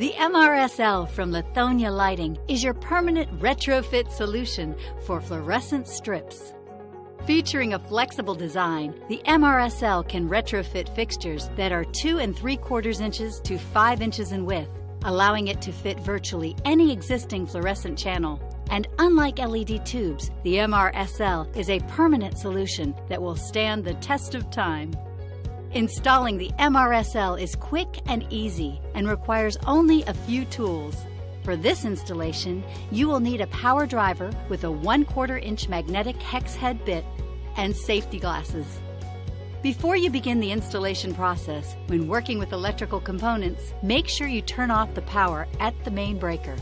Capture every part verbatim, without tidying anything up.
The M R S L from Lithonia Lighting is your permanent retrofit solution for fluorescent strips. Featuring a flexible design, the M R S L can retrofit fixtures that are two and three quarters inches to five inches in width, allowing it to fit virtually any existing fluorescent channel. And unlike L E D tubes, the M R S L is a permanent solution that will stand the test of time. Installing the M R S L is quick and easy and requires only a few tools. For this installation, you will need a power driver with a one quarter inch magnetic hex head bit and safety glasses. Before you begin the installation process, when working with electrical components, make sure you turn off the power at the main breaker.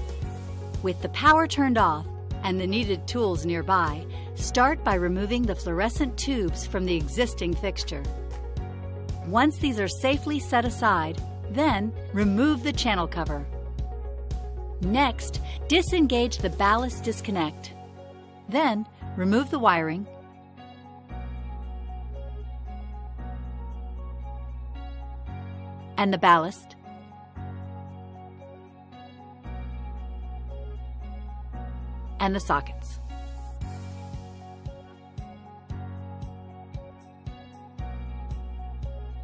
With the power turned off and the needed tools nearby, start by removing the fluorescent tubes from the existing fixture. Once these are safely set aside, then remove the channel cover. Next, disengage the ballast disconnect. Then, remove the wiring. And the ballast. And the sockets.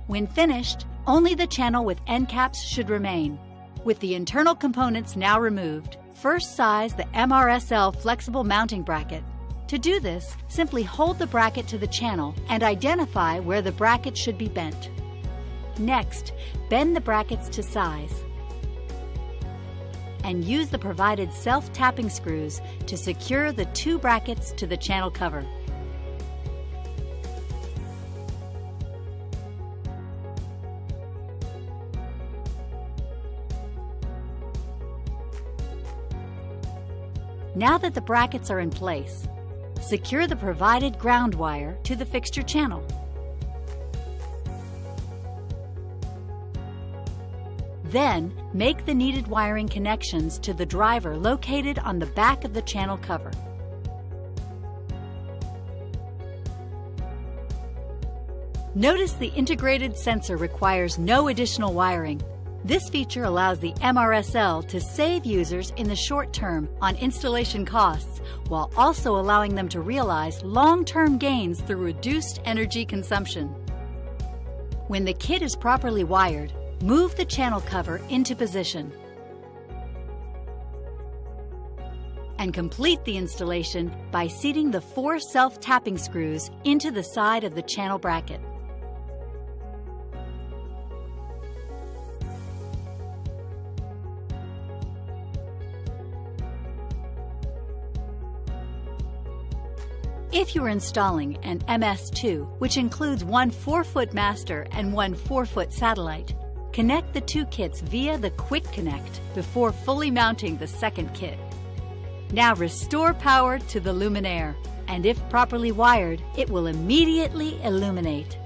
When finished, only the channel with end caps should remain. With the internal components now removed, first size the M R S L flexible mounting bracket. To do this, simply hold the bracket to the channel and identify where the bracket should be bent. Next, bend the brackets to size and use the provided self-tapping screws to secure the two brackets to the channel cover. Now that the brackets are in place, secure the provided ground wire to the fixture channel. Then, make the needed wiring connections to the driver located on the back of the channel cover. Notice the integrated sensor requires no additional wiring. This feature allows the M R S L to save users in the short term on installation costs, while also allowing them to realize long-term gains through reduced energy consumption. When the kit is properly wired, move the channel cover into position and complete the installation by seating the four self-tapping screws into the side of the channel bracket. If you are installing an M S two, which includes one four foot master and one four foot satellite, connect the two kits via the Quick Connect before fully mounting the second kit. Now restore power to the luminaire, and if properly wired, it will immediately illuminate.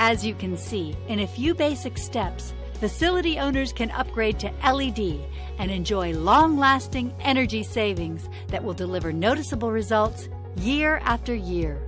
As you can see, in a few basic steps, facility owners can upgrade to L E D and enjoy long-lasting energy savings that will deliver noticeable results year after year.